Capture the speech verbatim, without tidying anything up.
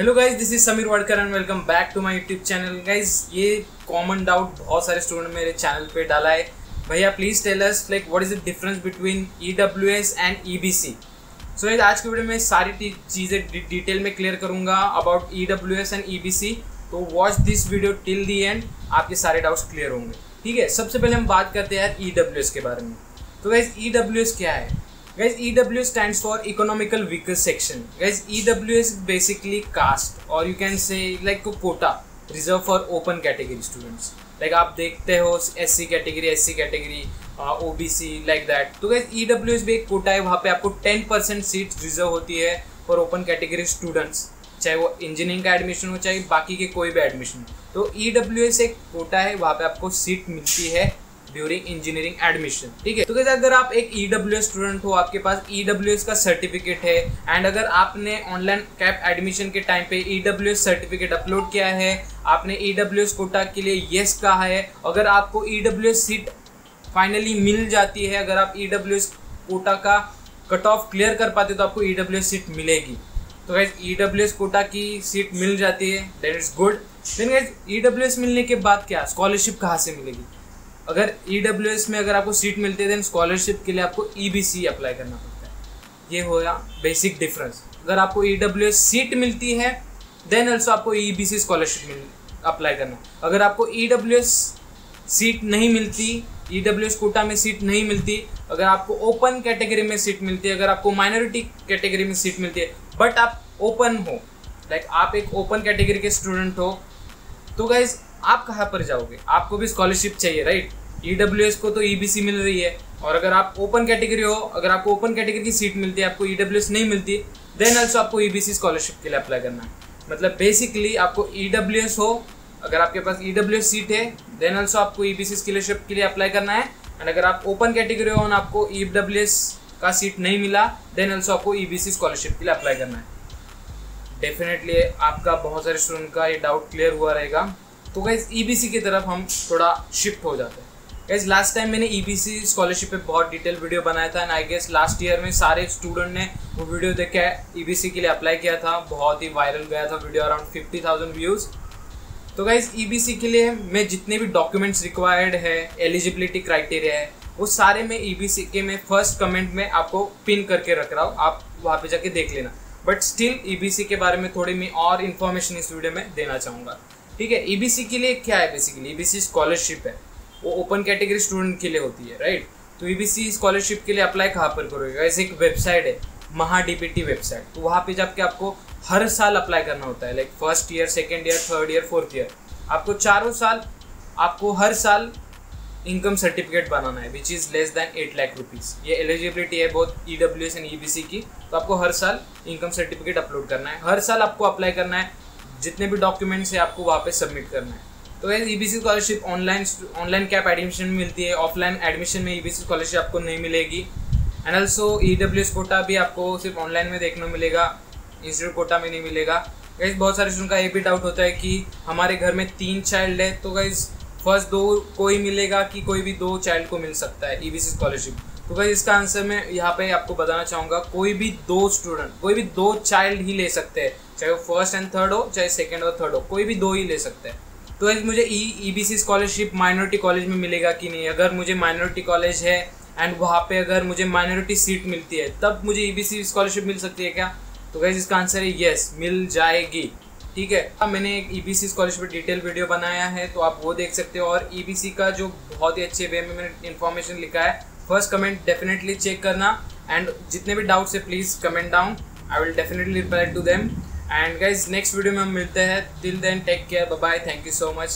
Hello guys, this is Sameer Wadkar and welcome back to my YouTube channel. Guys, ये common doubt बहुत सारे student मेरे channel पे डाला है। भैया please tell us like what is the difference between E W S and E B C. So guys, आज की वीडियो में सारी चीज़ें डिटेल में क्लियर करूँगा about E W S and E B C. तो watch this video till the end, आपके सारे डाउट्स क्लियर होंगे। ठीक है, सबसे पहले हम बात करते हैं ई डब्ल्यू एस के बारे में। तो गाइज, ई डब्ल्यू एस क्या है? Guys, E W S stands for Economical Weaker Section. Guys, E W S is basically caste or you can say like a quota reserved for open category students. Like आप देखते हो S C category, S C category, uh, O B C like that. तो guys, E W S भी एक कोटा है, वहाँ पे आपको टेन परसेंट सीट रिजर्व होती है फॉर ओपन कैटेगरी स्टूडेंट्स, चाहे वो इंजीनियरिंग का एडमिशन हो चाहे बाकी के कोई भी एडमिशन। तो E W S एक कोटा है, वहाँ पे आपको सीट मिलती है ड्यूरिंग इंजीनियरिंग एडमिशन। ठीक है, तो गाइस, अगर आप एक ई डब्ल्यू एस स्टूडेंट हो, आपके पास ई डब्ल्यू एस का सर्टिफिकेट है एंड अगर आपने ऑनलाइन कैप एडमिशन के टाइम पे E W S certificate upload किया है, आपने ई डब्ल्यू एस कोटा के लिए येस कहा है, अगर आपको E W S seat finally मिल जाती है, अगर आप ई डब्ल्यू एस कोटा का कट ऑफ क्लियर कर पाते तो आपको ई डब्ल्यू एस सीट मिलेगी। तो guys, E W S quota की सीट मिल जाती है, that is good. Then guys, E W S मिलने के बाद क्या स्कॉलरशिप कहाँ से मिलेगी? अगर ई डब्ल्यू एस में अगर आपको सीट मिलती है देन स्कॉलरशिप के लिए आपको ई बी सी अप्लाई करना पड़ता है। ये होया बेसिक डिफरेंस। अगर आपको ई डब्ल्यू एस सीट मिलती है देन ऑल्सो आपको ई बी सी स्कॉलरशिप मिल अप्लाई करना। अगर आपको ई डब्ल्यू एस सीट नहीं मिलती, ई डब्ल्यू एस कोटा में सीट नहीं मिलती, अगर आपको ओपन कैटेगरी में सीट मिलती है, अगर आपको माइनॉरिटी कैटेगरी में सीट मिलती है बट आप ओपन हो, लाइक आप एक ओपन कैटेगरी के स्टूडेंट हो, तो गाइज आप कहाँ पर जाओगे? आपको भी स्कॉलरशिप चाहिए, राइट? ई डब्ल्यू एस को तो ई बी सी मिल रही है और अगर आप ओपन कैटेगरी हो, अगर आपको ओपन कैटेगरी की सीट मिलती है, आपको ई डब्ल्यू एस नहीं मिलती, देन ऑल्सो आपको ई बी सी स्कॉलरशिप के लिए अप्लाई करना है। मतलब बेसिकली आपको ई डब्ल्यू एस हो, अगर आपके पास ई डब्ल्यू एस सीट है देन ऑल्सो आपको ई बी सी स्कॉलरशिप के लिए अप्लाई करना है एंड अगर आप ओपन कैटेगरी हो और आपको ई डब्ल्यू एस का सीट नहीं मिला देन ऑल्सो आपको ई बी सी स्कॉलरशिप के लिए अप्लाई करना है। डेफिनेटली आपका बहुत सारे स्टूडेंट का ये डाउट क्लियर हुआ रहेगा। तो गाइज, ई बी सी की तरफ हम थोड़ा शिफ्ट हो जाते हैं। गाइज, लास्ट टाइम मैंने ई बी सी स्कॉलरशिप पे बहुत डिटेल वीडियो बनाया था and I guess last year में सारे स्टूडेंट ने वो वीडियो देख के ई बी सी के लिए अप्लाई किया था। बहुत ही वायरल गया था video, around fifty thousand views. तो गाइज, ई बी सी के लिए मैं जितने भी डॉक्यूमेंट्स रिक्वायर्ड है, एलिजिबिलिटी क्राइटेरिया है, वो सारे मैं ई बी सी के मैं फर्स्ट कमेंट में आपको पिन करके रख रहा हूँ, आप वहाँ पर जाके देख लेना। But still E B C के बारे में थोड़ी मैं और इन्फॉर्मेशन इस वीडियो में देना चाहूँगा। ठीक है, ई बी सी के लिए क्या है? Basically E B C scholarship है, वो ओपन कैटेगरी स्टूडेंट के लिए होती है, राइट? तो ई बी सी स्कॉलरशिप के लिए अप्लाई कहाँ पर करोगे? ऐसे एक वेबसाइट है, महा डी पी टी वेबसाइट, तो वहाँ पे जाके आपको हर साल अप्लाई करना होता है। Like first year, second year, third year, fourth year, आपको चारों साल आपको हर साल इनकम सर्टिफिकेट बनाना है which is less than eight lakh rupees. ये एलिजिबिलिटी है बहुत E W S and E B C की। तो आपको हर साल इनकम सर्टिफिकेट अपलोड करना है, हर साल आपको अप्लाई करना है, जितने भी डॉक्यूमेंट्स है आपको वहाँ पे सबमिट करना है। तो guys, E B C scholarship online online cap admission में मिलती है, ऑफलाइन एडमिशन में ई बी सी स्कॉलरशिप आपको नहीं मिलेगी and also E W S quota भी आपको सिर्फ ऑनलाइन में देखने को मिलेगा, इंस्टीट्यूट कोटा में नहीं मिलेगा। गाइस, बहुत सारे स्टूडेंट का ये भी डाउट होता है कि हमारे घर में तीन चाइल्ड है तो गाइस फर्स्ट दो को ही मिलेगा कि कोई भी दो चाइल्ड को मिल सकता है ई बी सी स्कॉलरशिप? तो गाइस, इसका आंसर मैं यहाँ पे आपको बताना चाहूँगा, कोई भी दो स्टूडेंट, कोई भी दो चाइल्ड ही ले सकते हैं, चाहे वो फर्स्ट एंड थर्ड हो, चाहे सेकंड और थर्ड हो, कोई भी दो ही ले सकते हैं। तो गाइस, मुझे E B C scholarship minority college में मिलेगा कि नहीं? अगर मुझे माइनॉरिटी कॉलेज है एंड वहाँ पे अगर मुझे माइनॉरिटी सीट मिलती है तब मुझे ई बी सी स्कॉलरशिप मिल सकती है क्या? तो गाइस, इसका आंसर है येस, मिल जाएगी। ठीक है, मैंने एक ई बी सी स्कॉलरशिप पर डिटेल वीडियो बनाया है तो आप वो देख सकते हो और ई बी सी का जो बहुत ही अच्छे वे में मैंने इन्फॉर्मेशन लिखा है, फर्स्ट कमेंट डेफिनेटली चेक करना एंड जितने भी डाउट्स है please comment down, I will definitely reply to them. And guys, next video में हम मिलते हैं, till then take care, bye bye, thank you so much.